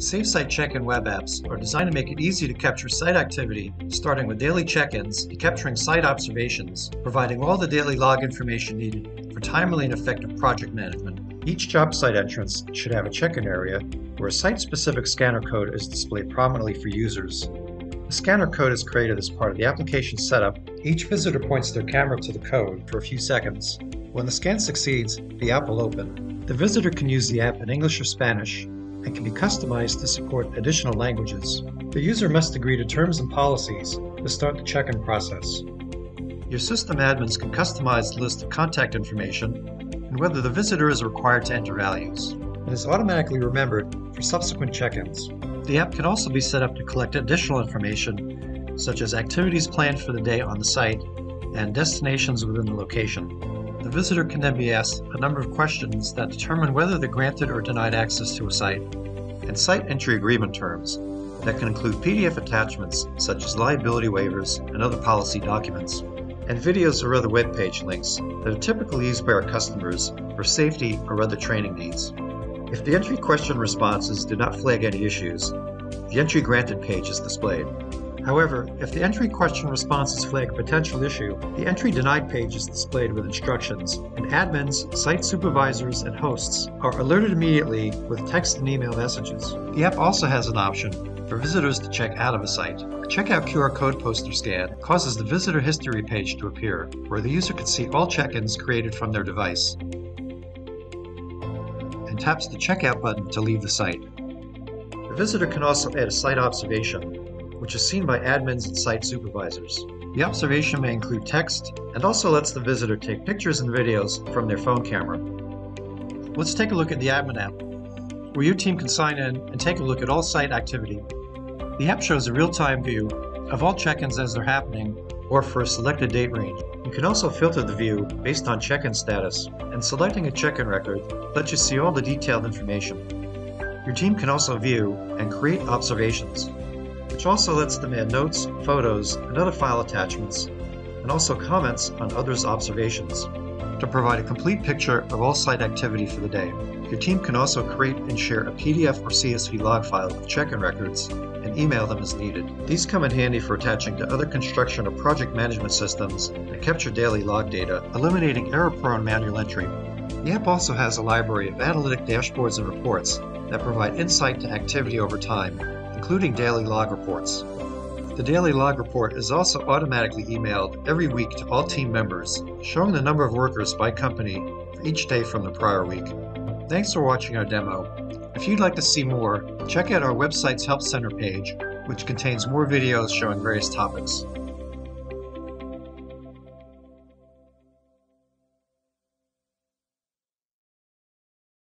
Safe Site Check In web apps are designed to make it easy to capture site activity, starting with daily check-ins and capturing site observations, providing all the daily log information needed for timely and effective project management. Each job site entrance should have a check-in area where a site-specific scanner code is displayed prominently for users. The scanner code is created as part of the application setup. Each visitor points their camera to the code for a few seconds. When the scan succeeds, the app will open. The visitor can use the app in English or Spanish and can be customized to support additional languages. The user must agree to terms and policies to start the check-in process. Your system admins can customize the list of contact information and whether the visitor is required to enter values, and is automatically remembered for subsequent check-ins. The app can also be set up to collect additional information, such as activities planned for the day on the site and destinations within the location. The visitor can then be asked a number of questions that determine whether they're granted or denied access to a site, and site entry agreement terms that can include PDF attachments such as liability waivers and other policy documents, and videos or other web page links that are typically used by our customers for safety or other training needs. If the entry question responses do not flag any issues, the entry granted page is displayed. However, if the entry question responses flag a potential issue, the entry denied page is displayed with instructions, and admins, site supervisors, and hosts are alerted immediately with text and email messages. The app also has an option for visitors to check out of a site. A checkout QR code poster scan causes the visitor history page to appear, where the user can see all check-ins created from their device, and taps the checkout button to leave the site. The visitor can also add a site observation, which is seen by admins and site supervisors. The observation may include text and also lets the visitor take pictures and videos from their phone camera. Let's take a look at the admin app, where your team can sign in and take a look at all site activity. The app shows a real-time view of all check-ins as they're happening or for a selected date range. You can also filter the view based on check-in status, and selecting a check-in record lets you see all the detailed information. Your team can also view and create observations, which also lets them add notes, photos, and other file attachments, and also comments on others' observations to provide a complete picture of all site activity for the day. Your team can also create and share a PDF or CSV log file of check-in records and email them as needed. These come in handy for attaching to other construction or project management systems that capture daily log data, eliminating error-prone manual entry. The app also has a library of analytic dashboards and reports that provide insight to activity over time, including daily log reports. The daily log report is also automatically emailed every week to all team members, showing the number of workers by company for each day from the prior week. Thanks for watching our demo. If you'd like to see more, check out our website's Help Center page, which contains more videos showing various topics.